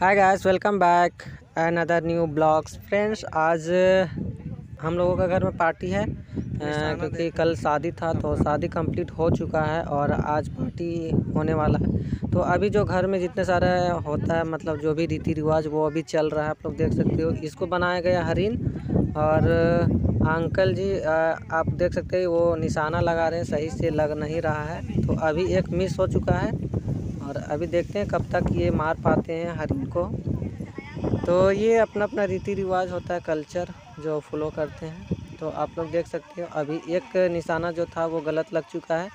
हाय guys, welcome back another new blogs. Friends, आज हम लोगों का घर में पार्टी है क्योंकि कल शादी था तो शादी कंप्लीट हो चुका है और आज पार्टी होने वाला है। तो अभी जो घर में जितने सारे होता है, मतलब जो भी रीति रिवाज वो अभी चल रहा है, आप लोग देख सकते हो। इसको बनाया गया हरिन और अंकल जी आप देख सकते हो वो निशाना लगा रहे हैं, सही से लग नहीं रहा है तो अभी एक मिस हो चुका है और अभी देखते हैं कब तक ये मार पाते हैं हरिन को। तो ये अपना अपना रीति रिवाज होता है, कल्चर जो फॉलो करते हैं। तो आप लोग देख सकते हो अभी एक निशाना जो था वो गलत लग चुका है,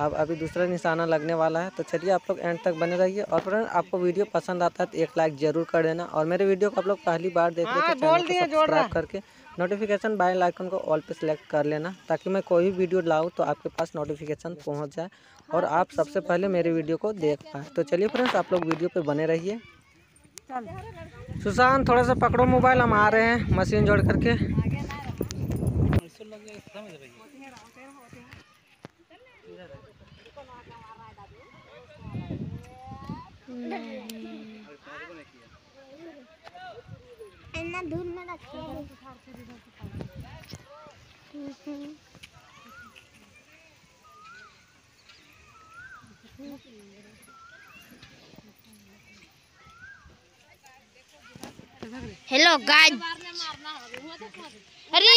अब अभी दूसरा निशाना लगने वाला है। तो चलिए आप लोग एंड तक बने रहिए और फ्रेंड आपको वीडियो पसंद आता है तो एक लाइक ज़रूर कर देना और मेरे वीडियो को आप लोग पहली बार देख लेते हैं चैनल को सब्सक्राइब करके नोटिफिकेशन बेल आइकन को ऑल पे सेलेक्ट कर लेना ताकि मैं कोई भी वीडियो लाऊँ तो आपके पास नोटिफिकेशन पहुंच जाए और आप सबसे पहले मेरे वीडियो को देख पाएँ। तो चलिए फ्रेंड्स आप लोग वीडियो पे बने रहिए। सुशांत थोड़ा सा पकड़ो मोबाइल, हम आ रहे हैं मशीन जोड़ करके। हेलो गाइस, अरे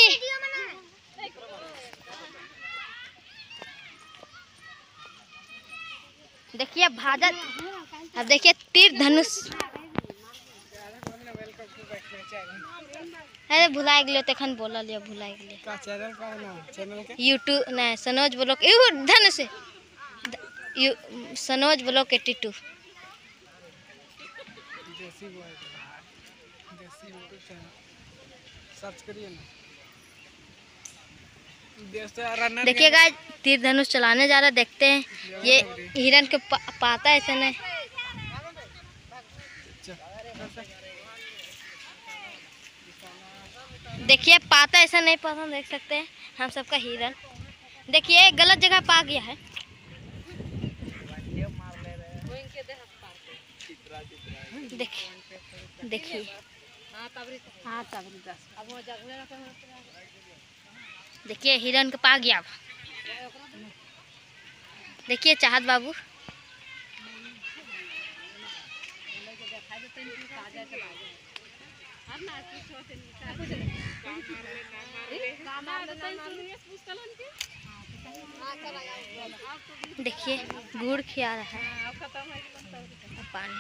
देखिए भारत, अब देखिए तीर धनुष। अरे भुलाए गए तो एखन बोल लिया, भुलाए गए। यूट्यूब नहीं, सुनोज ब्लॉग धनुष, सुनोज ब्लॉग 82। देखिए गाइस, तीर धनुष चलाने जा रहा, देखते हैं ये हिरण के पाता है ऐसे नहीं। देखिए पाता ऐसा नहीं पाता, देख सकते हैं हम सबका हिरण। देखिए गलत जगह पा गया है। देखिए देखिए देखिए हिरण के पा गया। देखिए चाहत बाबू, देखिए गुड़ खिया रहा है पानी।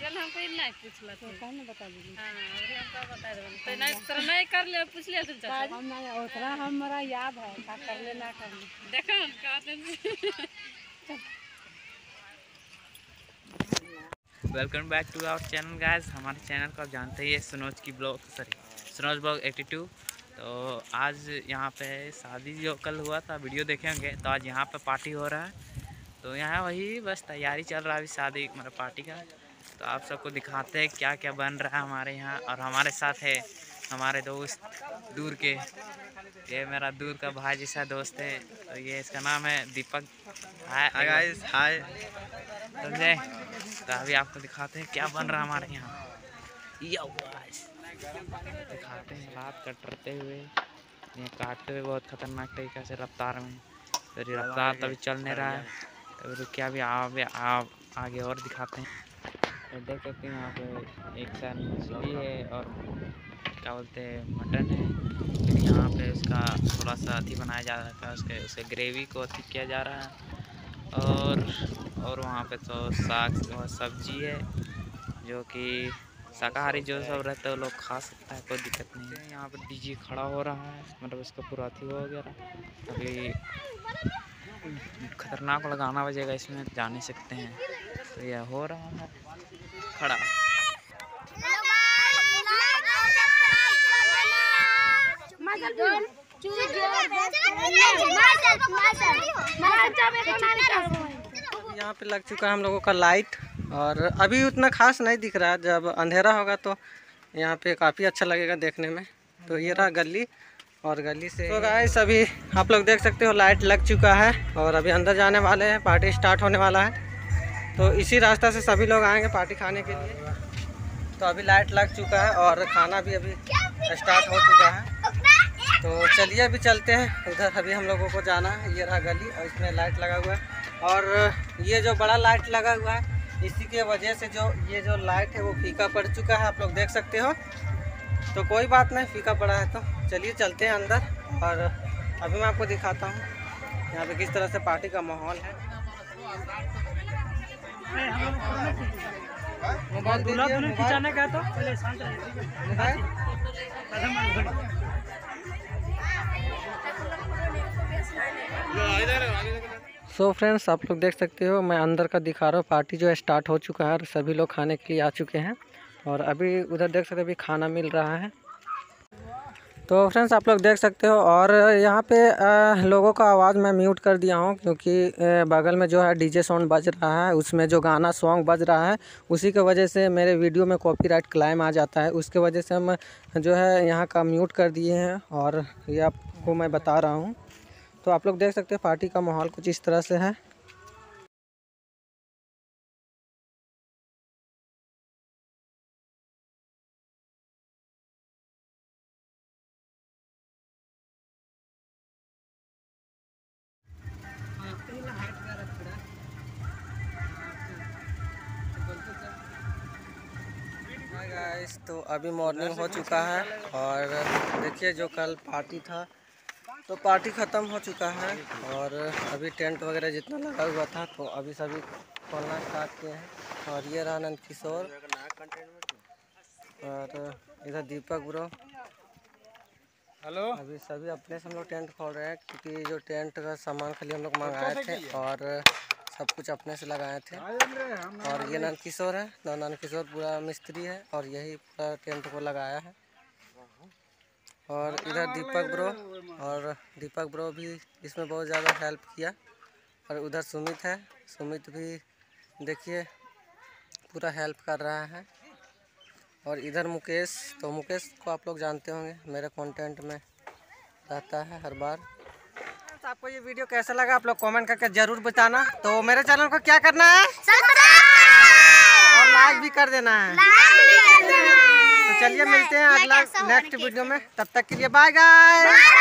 चल हमको इतना पूछला तो कौन बता दी। हां अरे हमको बता दो तो नहीं तर नहीं कर ले, पूछ ले तुम चाचा। हम ना उतना हमरा याद है का कर ले ना कर ले, देखो का चल। Welcome back to our channel guys. हमारे चैनल को आप जानते ही है सुनोज की ब्लॉग, सॉरी सुनोज ब्लॉग 82। तो आज यहाँ पे शादी जो कल हुआ था वीडियो देखे होंगे, तो आज यहाँ पे पार्टी हो रहा है। तो यहाँ वही बस तैयारी चल रहा है अभी शादी मतलब पार्टी का। तो आप सबको दिखाते हैं क्या क्या बन रहा है हमारे यहाँ। और हमारे साथ है हमारे दोस्त दूर के, ये मेरा दूर का भाई जैसा दोस्त है, तो ये इसका नाम है दीपक। हाय गाइस, हाय। समझे, तो अभी आपको दिखाते हैं क्या बन रहा है हमारे यहाँ। यो गाइस, दिखाते हैं हाथ कटरते हुए, ये काटते हुए बहुत खतरनाक तरीका से रफ्तार में। तो रफ्तार तभी चल नहीं रहा है, तभी रुकिया भी आप आगे और दिखाते हैं। देख सकते हैं यहाँ पे एक साथ मछली है और क्या बोलते हैं मटन है। यहाँ पे उसका थोड़ा सा अथी बनाया जा रहा है, उसके ग्रेवी को अथी किया जा रहा है। और वहाँ पे तो साग और सब्जी है जो कि शाकाहारी जो सब रहते हैं वो लोग खा सकता है, कोई दिक्कत नहीं है। यहाँ पे डीजे खड़ा हो रहा है, मतलब उसका पूरा अथी हो गया। अभी खतरनाक वाला गाना बजेगा, इसमें जा नहीं सकते हैं। तो यह हो रहा है खड़ा। यहाँ पे लग चुका है हम लोगों का लाइट और अभी उतना खास नहीं दिख रहा है, जब अंधेरा होगा तो यहाँ पे काफ़ी अच्छा लगेगा देखने में। तो ये रहा गली और गली से तो गाइस अभी आप लोग देख सकते हो लाइट लग चुका है और अभी अंदर जाने वाले हैं, पार्टी स्टार्ट होने वाला है। तो इसी रास्ता से सभी लोग आएंगे पार्टी खाने के लिए। तो अभी लाइट लग चुका है और खाना भी अभी स्टार्ट हो चुका है। तो चलिए अभी चलते हैं उधर, अभी हम लोगों को जाना है। ये रहा गली और इसमें लाइट लगा हुआ है, और ये जो बड़ा लाइट लगा हुआ है इसी के वजह से जो ये जो लाइट है वो फीका पड़ चुका है, आप लोग देख सकते हो। तो कोई बात नहीं, फीका पड़ा है तो चलिए चलते हैं अंदर, और अभी मैं आपको दिखाता हूँ यहाँ पे किस तरह से पार्टी का माहौल है। मोबाइल खिंचाने का तो मोबाइल सो फ्रेंड्स आप लोग देख सकते हो, मैं अंदर का दिखा रहा हूँ। पार्टी जो स्टार्ट हो चुका है और सभी लोग खाने के लिए आ चुके हैं, और अभी उधर देख सकते हो अभी खाना मिल रहा है। तो फ्रेंड्स आप लोग देख सकते हो, और यहाँ पे लोगों का आवाज़ मैं म्यूट कर दिया हूँ क्योंकि बगल में जो है डीजे साउंड बज रहा है, उसमें जो गाना सॉन्ग बज रहा है उसी के वजह से मेरे वीडियो में कॉपीराइट क्लेम आ जाता है। उसके वजह से हम जो है यहाँ का म्यूट कर दिए हैं, और ये आपको मैं बता रहा हूँ। तो आप लोग देख सकते हैं पार्टी का माहौल कुछ इस तरह से है। तो अभी मॉर्निंग हो चुका है, और देखिए जो कल पार्टी था तो पार्टी ख़त्म हो चुका है, और अभी टेंट वगैरह जितना लगा हुआ था तो अभी सभी खोलना स्टार्ट किए हैं। और ये रहा नंद किशोर, और इधर दीपक ब्रो। हेलो, अभी सभी अपने से हम लोग टेंट खोल रहे हैं क्योंकि जो टेंट का सामान खाली हम लोग मंगाए थे और सब कुछ अपने से लगाए थे। और ये नंद किशोर है, तो नंद किशोर पूरा मिस्त्री है और यही पूरा टेंट को लगाया है। और इधर दीपक ब्रो, और दीपक ब्रो भी इसमें बहुत ज़्यादा हेल्प किया। और उधर सुमित है, सुमित भी देखिए पूरा हेल्प कर रहा है। और इधर मुकेश, तो मुकेश को आप लोग जानते होंगे, मेरे कंटेंट में रहता है हर बार। तो आपको ये वीडियो कैसा लगा आप लोग कमेंट करके ज़रूर बताना। तो मेरे चैनल को क्या करना है, सब्सक्राइब और लाइक भी कर देना है। चलिए मिलते हैं अगला नेक्स्ट वीडियो में, तब तक के लिए बाय गाइस।